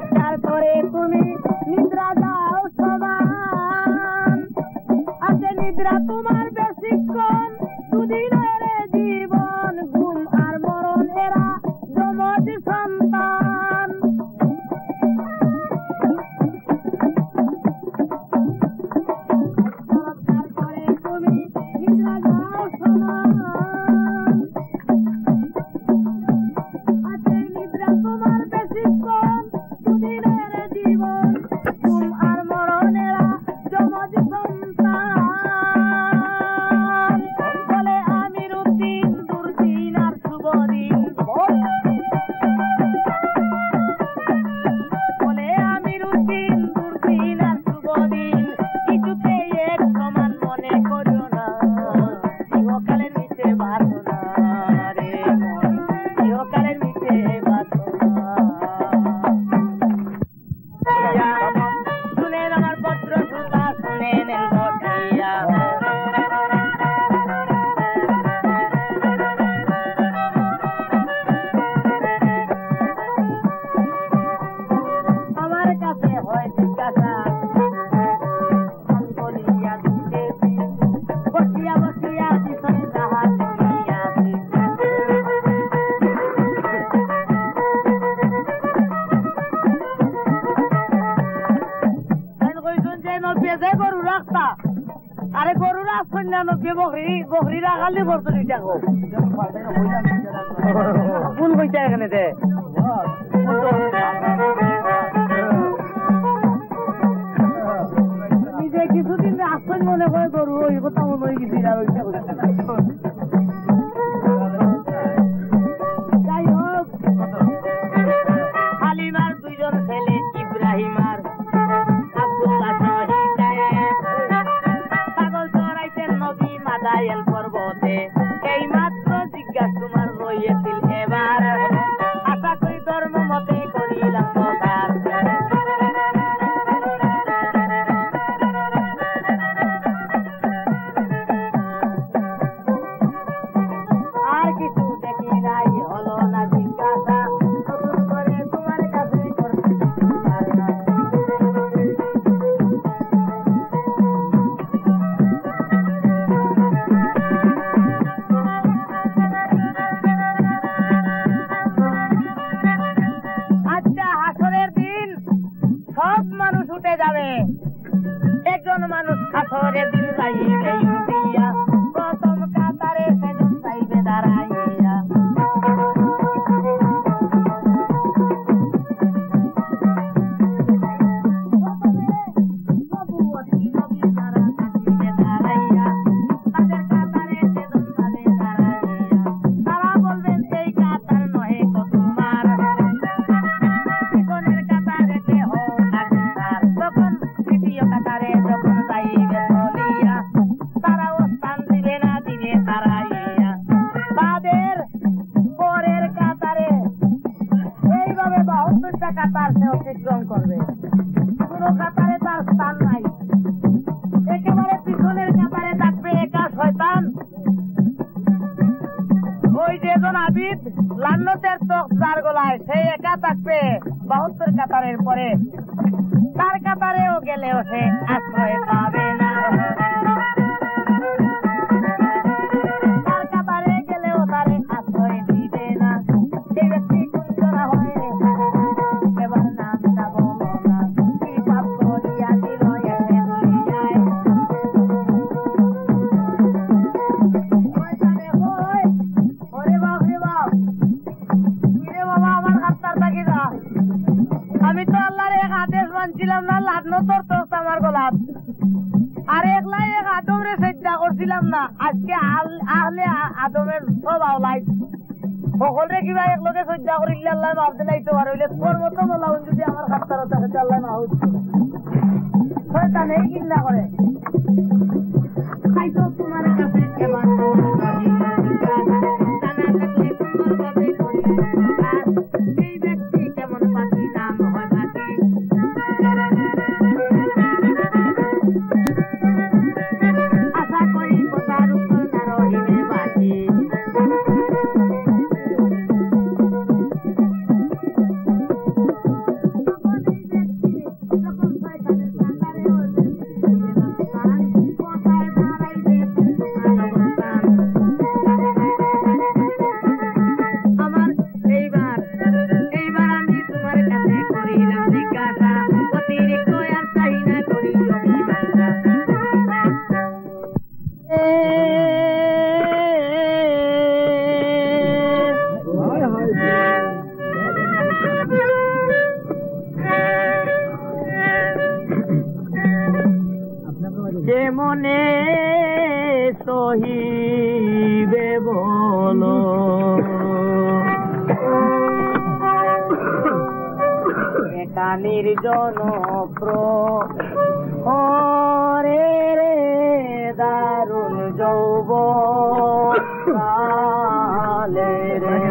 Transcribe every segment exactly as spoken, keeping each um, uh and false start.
অবতার করে তুমি নিদ্রা যাও সবান আছে নিদ্রা তোমার বেশিক্ষণ দুদিন রে জীবন ঘুম আর মরণ এরা যমজ সন্তান অবতার করে তুমি নিদ্রা যাও সবান अरे गोरू रात संजानो के बोखरी बोखरी रागाली बोल तो नीचा को फूल कोई चाय करने दे नीचे किसी दिन रात संजोने कोई गोरू हो ये को तमो नहीं किसी रात चाय हो खाली मार दूजोर सेले इब्राहिम मार Dayan porbote, kei matro digas tumar royetil ebar, asa koi dormo motei kori la tocar. Ar kichu dekhi nai holo na dikasa, notun kore tumar kache korte parna. একজন মানুষ আছরে দিন যাইবে ইয়া প্রথম কাতারে সেজন যাইবে দাঁড়াইয়া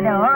Hello.